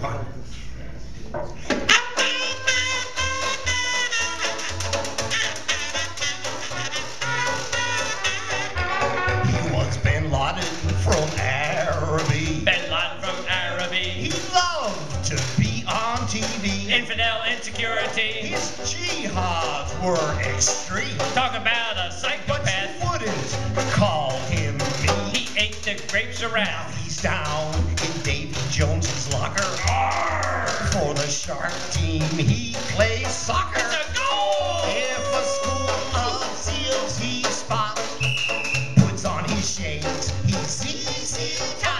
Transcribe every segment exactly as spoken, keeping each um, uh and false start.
He was Bin Laden from Araby. Bin Laden from Araby. He loved to be on T V. Infidel insecurity. His jihads were extreme. Talk about a psychopath. But you wouldn't call him mean. He ate the grapes around. He's down in Davy Jones's locker. Arr! For the shark team, he plays soccer. It's a goal! If a school of seals he spots, puts on his shades, he sees his top.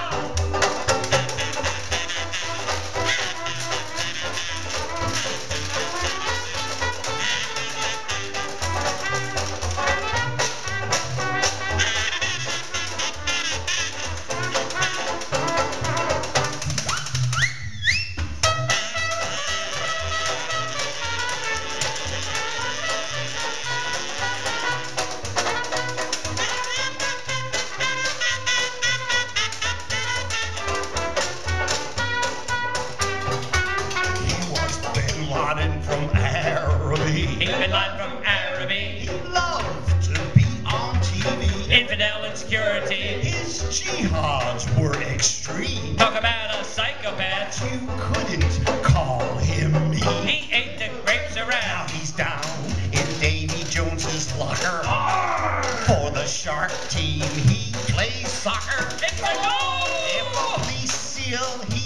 From Araby. He's Bin Laden from Araby. He loved to be on T V. Infidel insecurity. His jihads were extreme. Talk about a psychopath. But you couldn't call him mean. He ate the grapes around. Now he's down in Davy Jones's locker. Arr! For the shark team, he plays soccer. It's a goal! If a police seal, he